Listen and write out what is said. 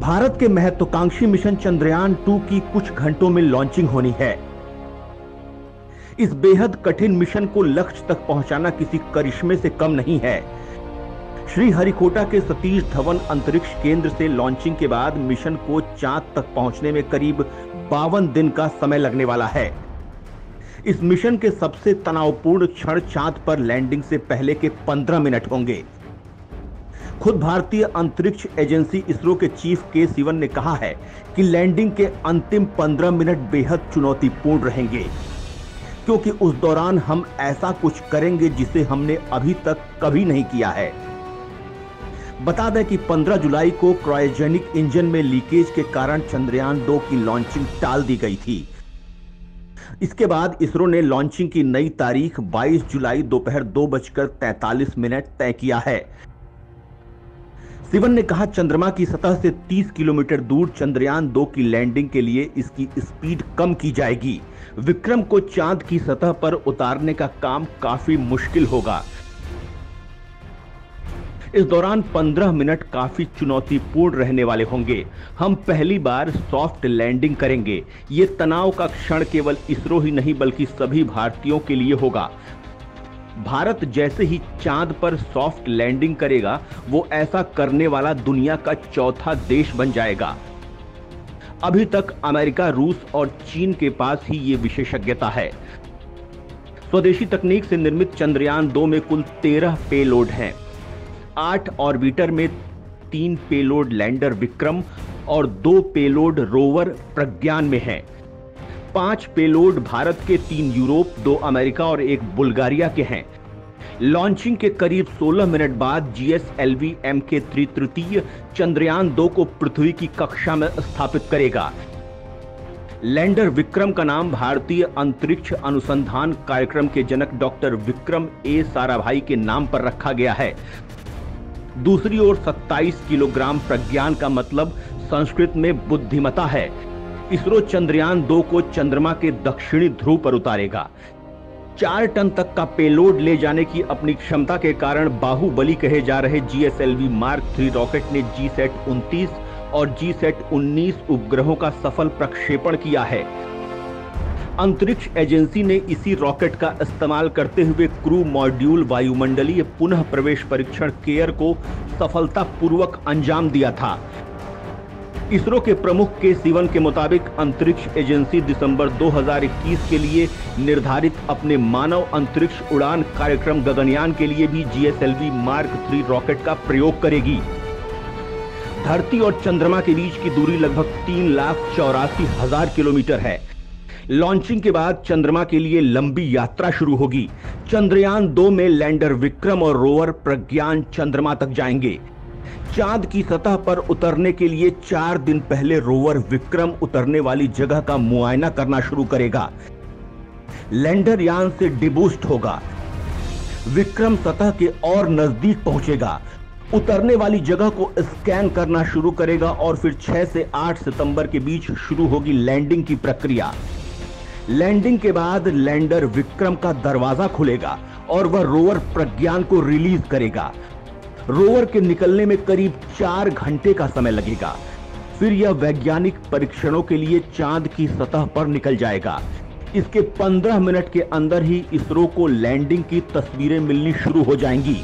भारत के महत्वाकांक्षी मिशन चंद्रयान 2 की कुछ घंटों में लॉन्चिंग होनी है। इस बेहद कठिन मिशन को लक्ष्य तक पहुंचाना किसी करिश्मे से कम नहीं है। श्रीहरिकोटा के सतीश धवन अंतरिक्ष केंद्र से लॉन्चिंग के बाद मिशन को चांद तक पहुंचने में करीब 52 दिन का समय लगने वाला है। इस मिशन के सबसे तनावपूर्ण क्षण चांद पर लैंडिंग से पहले के 15 मिनट होंगे। खुद भारतीय अंतरिक्ष एजेंसी इसरो के चीफ के. सिवन ने कहा है कि लैंडिंग के अंतिम 15 मिनट बेहद चुनौतीपूर्ण रहेंगे, क्योंकि उस दौरान हम ऐसा कुछ करेंगे जिसे हमने अभी तक कभी नहीं किया है। बता दें कि 15 जुलाई को क्रायोजेनिक इंजन में लीकेज के कारण चंद्रयान 2 की लॉन्चिंग टाल दी गई थी। इसके बाद इसरो ने लॉन्चिंग की नई तारीख 22 जुलाई दोपहर 2:43 तय किया है। सिवन ने कहा, चंद्रमा की सतह से 30 किलोमीटर दूर चंद्रयान 2 की लैंडिंग के लिए इसकी स्पीड कम की जाएगी। विक्रम को चांद की सतह पर उतारने का काम काफी मुश्किल होगा। इस दौरान 15 मिनट काफी चुनौतीपूर्ण रहने वाले होंगे। हम पहली बार सॉफ्ट लैंडिंग करेंगे। ये तनाव का क्षण केवल इसरो ही नहीं बल्कि सभी भारतीयों के लिए होगा। भारत जैसे ही चांद पर सॉफ्ट लैंडिंग करेगा, वो ऐसा करने वाला दुनिया का चौथा देश बन जाएगा। अभी तक अमेरिका, रूस और चीन के पास ही ये विशेषज्ञता है। स्वदेशी तकनीक से निर्मित चंद्रयान 2 में कुल 13 पेलोड हैं। 8 ऑर्बिटर में 3 पेलोड लैंडर विक्रम और 2 पेलोड रोवर प्रज्ञान में हैं। 5 पेलोड भारत के, 3 यूरोप, 2 अमेरिका और 1 बुल्गारिया के हैं। लॉन्चिंग के करीब 16 मिनट बाद जीएसएलवी मार्क 3 तृतीय चंद्रयान 2 को पृथ्वी की कक्षा में स्थापित करेगा। लैंडर विक्रम का नाम भारतीय अंतरिक्ष अनुसंधान कार्यक्रम के जनक डॉक्टर विक्रम ए. साराभाई के नाम पर रखा गया है। दूसरी ओर 27 किलोग्राम प्रज्ञान का मतलब संस्कृत में बुद्धिमता है। इसरो चंद्रयान 2 को चंद्रमा के दक्षिणी ध्रुव पर उतारेगा। 4 टन तक का पेलोड ले जाने की अपनी क्षमता के कारण बाहुबली कहे जा रहे जीएसएलवी मार्क 3 रॉकेट ने जीसैट 29 और जीसैट 19 उपग्रहों का सफल प्रक्षेपण किया है। अंतरिक्ष एजेंसी ने इसी रॉकेट का इस्तेमाल करते हुए क्रू मॉड्यूल वायुमंडलीय पुनः प्रवेश परीक्षण केयर को सफलतापूर्वक अंजाम दिया था। इसरो के प्रमुख के. सिवन के मुताबिक अंतरिक्ष एजेंसी दिसंबर 2021 के लिए निर्धारित अपने मानव अंतरिक्ष उड़ान कार्यक्रम गगनयान के लिए भी जीएसएलवी मार्क 3 रॉकेट का प्रयोग करेगी। धरती और चंद्रमा के बीच की दूरी लगभग 3,84,000 किलोमीटर है। लॉन्चिंग के बाद चंद्रमा के लिए लंबी यात्रा शुरू होगी। चंद्रयान 2 में लैंडर विक्रम और रोवर प्रज्ञान चंद्रमा तक जाएंगे। चांद की सतह पर उतरने के लिए 4 दिन पहले रोवर विक्रम उतरने वाली जगह का मुआयना करना शुरू करेगा। लैंडर यान से डिबूस्ट होगा। विक्रम सतह के और नजदीक पहुंचेगा, उतरने वाली जगह को स्कैन करना शुरू करेगा और फिर 6 से 8 सितंबर के बीच शुरू होगी लैंडिंग की प्रक्रिया। लैंडिंग के बाद लैंडर विक्रम का दरवाजा खुलेगा और वह रोवर प्रज्ञान को रिलीज करेगा। रोवर के निकलने में करीब 4 घंटे का समय लगेगा। फिर यह वैज्ञानिक परीक्षणों के लिए चांद की सतह पर निकल जाएगा। इसके 15 मिनट के अंदर ही इसरो को लैंडिंग की तस्वीरें मिलनी शुरू हो जाएंगी।